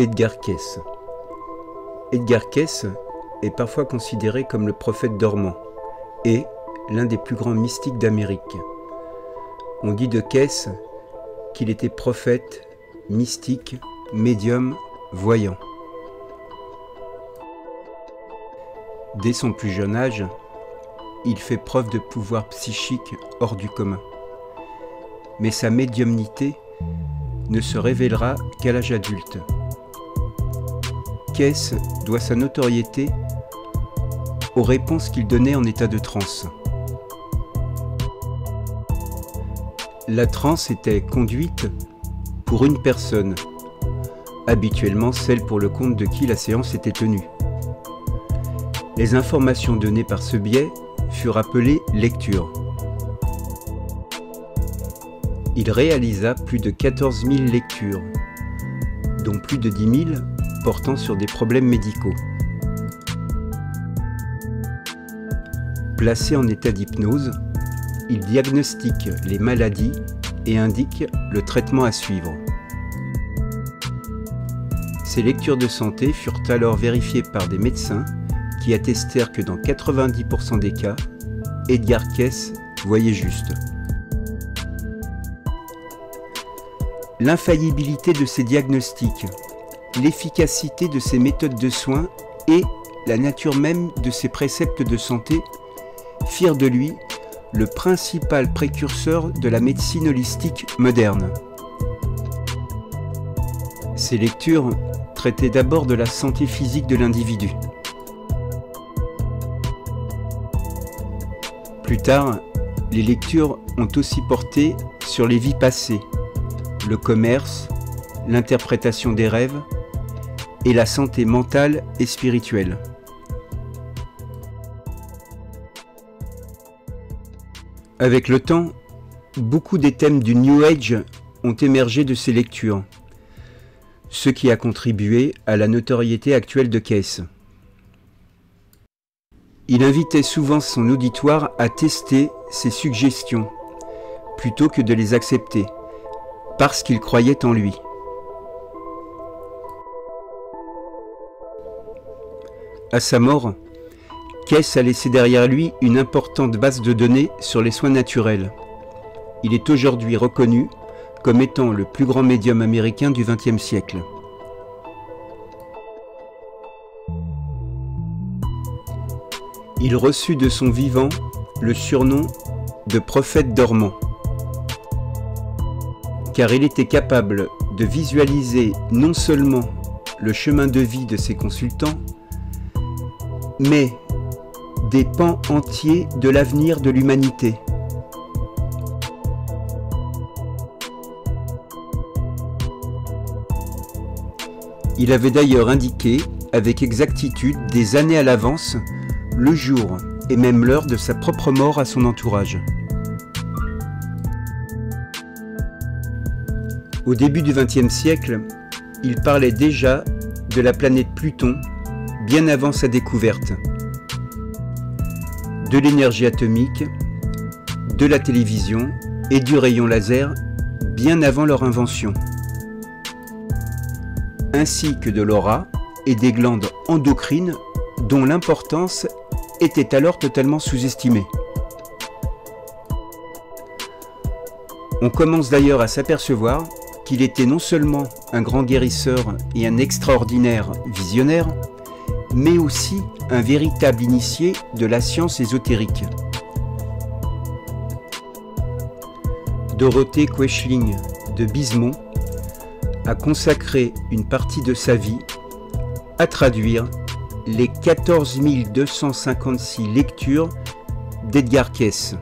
Edgar Cayce. Edgar Cayce est parfois considéré comme le prophète dormant et l'un des plus grands mystiques d'Amérique. On dit de Cayce qu'il était prophète, mystique, médium, voyant. Dès son plus jeune âge, il fait preuve de pouvoirs psychiques hors du commun. Mais sa médiumnité ne se révélera qu'à l'âge adulte. Cayce doit sa notoriété aux réponses qu'il donnait en état de transe. La transe était conduite pour une personne, habituellement celle pour le compte de qui la séance était tenue. Les informations données par ce biais furent appelées lectures. Il réalisa plus de 14 000 lectures, dont plus de 10 000 portant sur des problèmes médicaux. Placé en état d'hypnose, il diagnostique les maladies et indique le traitement à suivre. Ces lectures de santé furent alors vérifiées par des médecins qui attestèrent que dans 90% des cas, Edgar Cayce voyait juste. L'infaillibilité de ses diagnostics, l'efficacité de ses méthodes de soins et la nature même de ses préceptes de santé firent de lui le principal précurseur de la médecine holistique moderne. Ces lectures traitaient d'abord de la santé physique de l'individu. Plus tard, les lectures ont aussi porté sur les vies passées, le commerce, l'interprétation des rêves et la santé mentale et spirituelle. Avec le temps, beaucoup des thèmes du New Age ont émergé de ces lectures, ce qui a contribué à la notoriété actuelle de Cayce. Il invitait souvent son auditoire à tester ses suggestions, plutôt que de les accepter, parce qu'il croyait en lui. À sa mort, Cayce a laissé derrière lui une importante base de données sur les soins naturels. Il est aujourd'hui reconnu comme étant le plus grand médium américain du XXe siècle. Il reçut de son vivant le surnom de prophète dormant, car il était capable de visualiser non seulement le chemin de vie de ses consultants, mais des pans entiers de l'avenir de l'humanité. Il avait d'ailleurs indiqué avec exactitude des années à l'avance le jour et même l'heure de sa propre mort à son entourage. Au début du XXe siècle, il parlait déjà de la planète Pluton, bien avant sa découverte, de l'énergie atomique, de la télévision et du rayon laser, bien avant leur invention, ainsi que de l'aura et des glandes endocrines dont l'importance était alors totalement sous-estimée. On commence d'ailleurs à s'apercevoir qu'il était non seulement un grand guérisseur et un extraordinaire visionnaire, mais aussi un véritable initié de la science ésotérique. Dorothée Quechling de Bismont a consacré une partie de sa vie à traduire les 14 256 lectures d'Edgar Cayce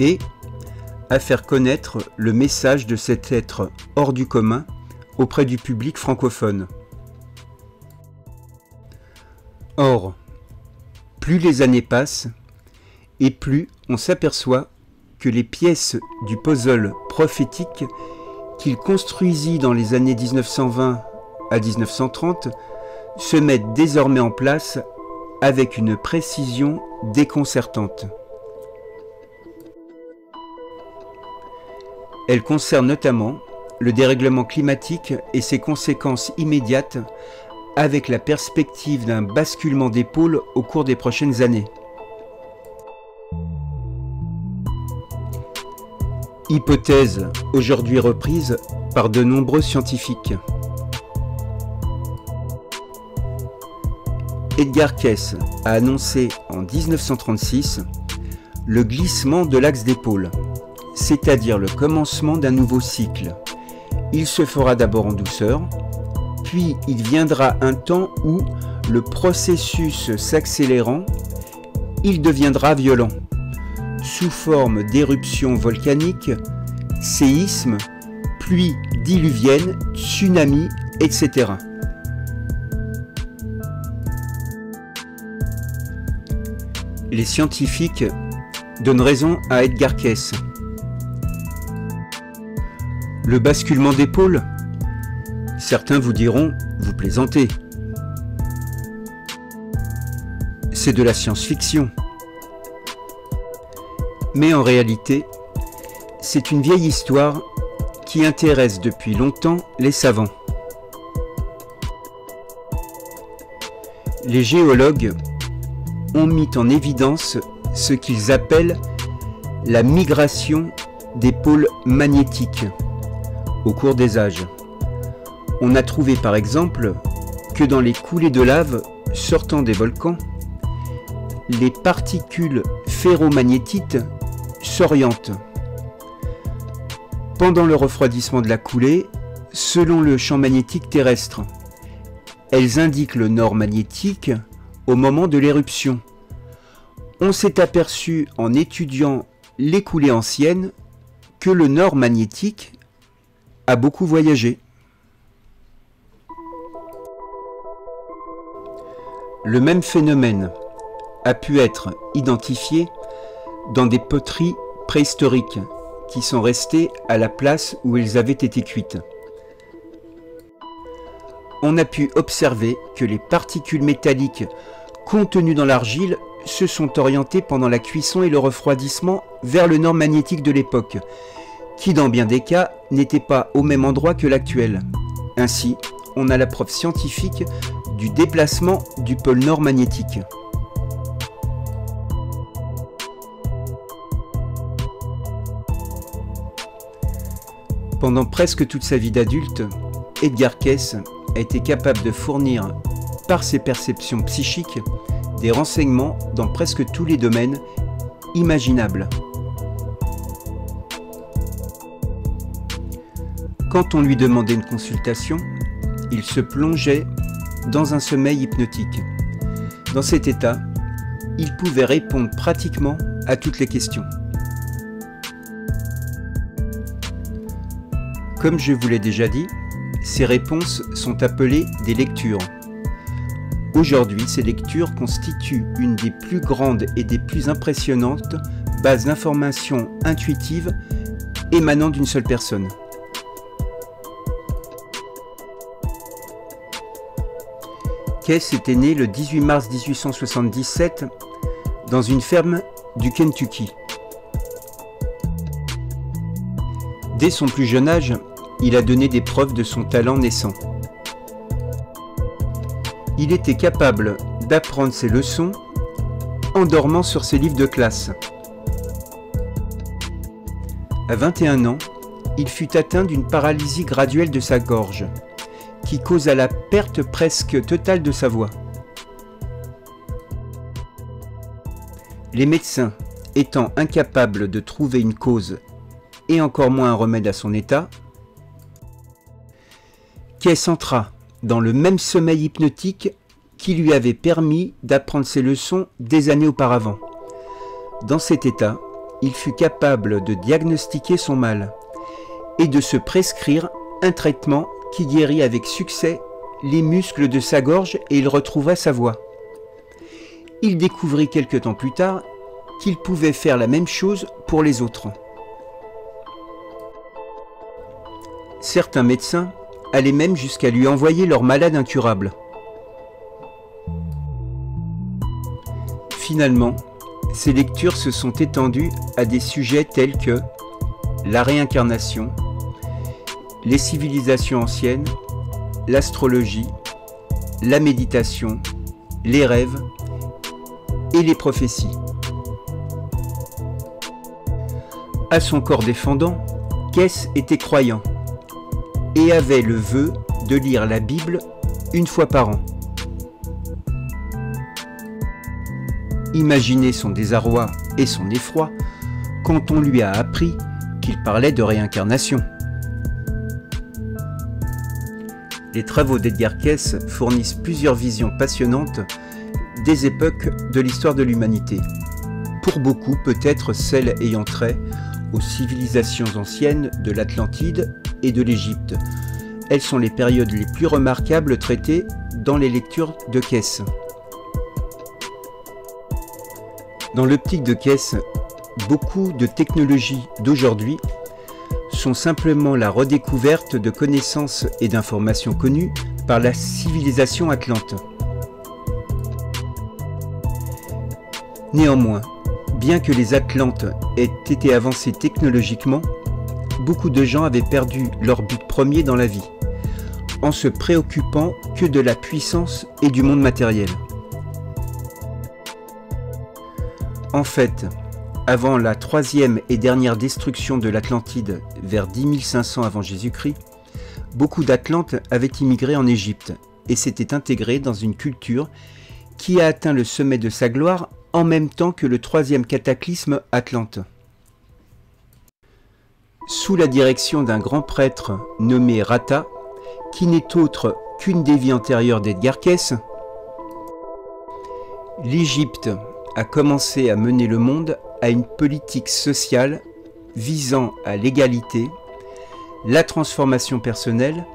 et à faire connaître le message de cet être hors du commun auprès du public francophone. Or, plus les années passent et plus on s'aperçoit que les pièces du puzzle prophétique qu'il construisit dans les années 1920 à 1930 se mettent désormais en place avec une précision déconcertante. Elles concernent notamment le dérèglement climatique et ses conséquences immédiates, avec la perspective d'un basculement des pôles au cours des prochaines années. Hypothèse aujourd'hui reprise par de nombreux scientifiques. Edgar Cayce a annoncé en 1936 le glissement de l'axe des pôles, c'est-à-dire le commencement d'un nouveau cycle. Il se fera d'abord en douceur, puis il viendra un temps où, le processus s'accélérant, il deviendra violent, sous forme d'éruptions volcaniques, séismes, pluies diluviennes, tsunamis, etc. Les scientifiques donnent raison à Edgar Cayce. Le basculement des pôles? Certains vous diront, vous plaisantez. C'est de la science-fiction. Mais en réalité, c'est une vieille histoire qui intéresse depuis longtemps les savants. Les géologues ont mis en évidence ce qu'ils appellent la migration des pôles magnétiques au cours des âges. On a trouvé par exemple que dans les coulées de lave sortant des volcans, les particules ferromagnétiques s'orientent. Pendant le refroidissement de la coulée, selon le champ magnétique terrestre, elles indiquent le nord magnétique au moment de l'éruption. On s'est aperçu en étudiant les coulées anciennes que le nord magnétique a beaucoup voyagé. Le même phénomène a pu être identifié dans des poteries préhistoriques qui sont restées à la place où elles avaient été cuites. On a pu observer que les particules métalliques contenues dans l'argile se sont orientées pendant la cuisson et le refroidissement vers le nord magnétique de l'époque, qui dans bien des cas n'était pas au même endroit que l'actuel. Ainsi, on a la preuve scientifique du déplacement du pôle nord magnétique. Pendant presque toute sa vie d'adulte, Edgar Cayce a été capable de fournir, par ses perceptions psychiques, des renseignements dans presque tous les domaines imaginables. Quand on lui demandait une consultation, il se plongeait dans un sommeil hypnotique. Dans cet état, il pouvait répondre pratiquement à toutes les questions. Comme je vous l'ai déjà dit, ces réponses sont appelées des lectures. Aujourd'hui, ces lectures constituent une des plus grandes et des plus impressionnantes bases d'informations intuitives émanant d'une seule personne. Cayce était né le 18 mars 1877 dans une ferme du Kentucky. Dès son plus jeune âge, il a donné des preuves de son talent naissant. Il était capable d'apprendre ses leçons en dormant sur ses livres de classe. À 21 ans, il fut atteint d'une paralysie graduelle de sa gorge, qui causa la perte presque totale de sa voix. Les médecins étant incapables de trouver une cause et encore moins un remède à son état, Cayce entra dans le même sommeil hypnotique qui lui avait permis d'apprendre ses leçons des années auparavant. Dans cet état, il fut capable de diagnostiquer son mal et de se prescrire un traitement qui guérit avec succès les muscles de sa gorge et il retrouva sa voix. Il découvrit quelque temps plus tard qu'il pouvait faire la même chose pour les autres. Certains médecins allaient même jusqu'à lui envoyer leurs malades incurables. Finalement, ces lectures se sont étendues à des sujets tels que la réincarnation, les civilisations anciennes, l'astrologie, la méditation, les rêves et les prophéties. À son corps défendant, Cayce était croyant et avait le vœu de lire la Bible une fois par an. Imaginez son désarroi et son effroi quand on lui a appris qu'il parlait de réincarnation. Les travaux d'Edgar Cayce fournissent plusieurs visions passionnantes des époques de l'histoire de l'humanité, pour beaucoup peut-être celles ayant trait aux civilisations anciennes de l'Atlantide et de l'Égypte. Elles sont les périodes les plus remarquables traitées dans les lectures de Cayce. Dans l'optique de Cayce, beaucoup de technologies d'aujourd'hui sont simplement la redécouverte de connaissances et d'informations connues par la civilisation atlante. Néanmoins, bien que les Atlantes aient été avancés technologiquement, beaucoup de gens avaient perdu leur but premier dans la vie, en se préoccupant que de la puissance et du monde matériel. En fait, avant la troisième et dernière destruction de l'Atlantide vers 10 500 avant Jésus-Christ, beaucoup d'Atlantes avaient immigré en Égypte et s'étaient intégrés dans une culture qui a atteint le sommet de sa gloire en même temps que le troisième cataclysme atlante. Sous la direction d'un grand prêtre nommé Rata, qui n'est autre qu'une des vies antérieures d'Edgar Cayce, l'Égypte a commencé à mener le monde à une politique sociale visant à l'égalité, la transformation personnelle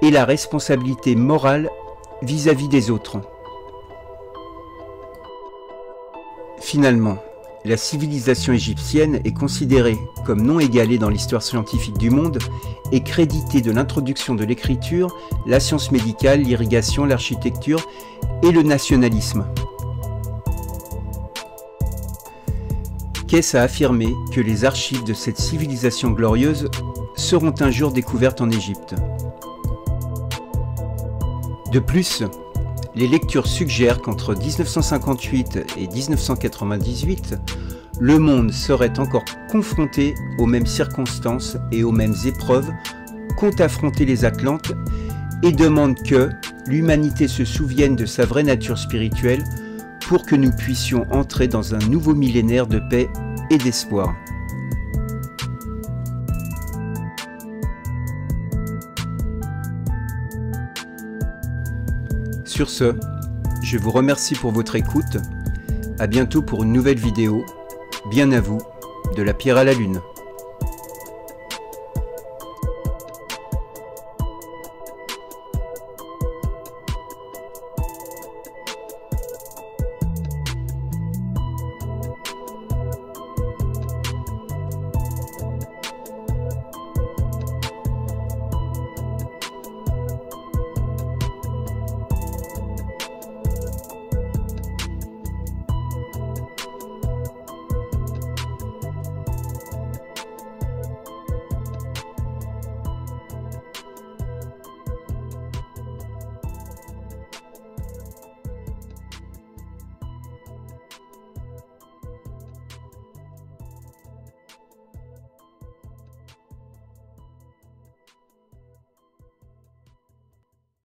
et la responsabilité morale vis-à-vis des autres. Finalement, la civilisation égyptienne est considérée comme non égalée dans l'histoire scientifique du monde et créditée de l'introduction de l'écriture, la science médicale, l'irrigation, l'architecture et le nationalisme. Cayce a affirmé que les archives de cette civilisation glorieuse seront un jour découvertes en Égypte. De plus, les lectures suggèrent qu'entre 1958 et 1998, le monde serait encore confronté aux mêmes circonstances et aux mêmes épreuves qu'ont affrontées les Atlantes et demande que l'humanité se souvienne de sa vraie nature spirituelle pour que nous puissions entrer dans un nouveau millénaire de paix et d'espoir. Sur ce, je vous remercie pour votre écoute. À bientôt pour une nouvelle vidéo. Bien à vous, de la pierre à la lune.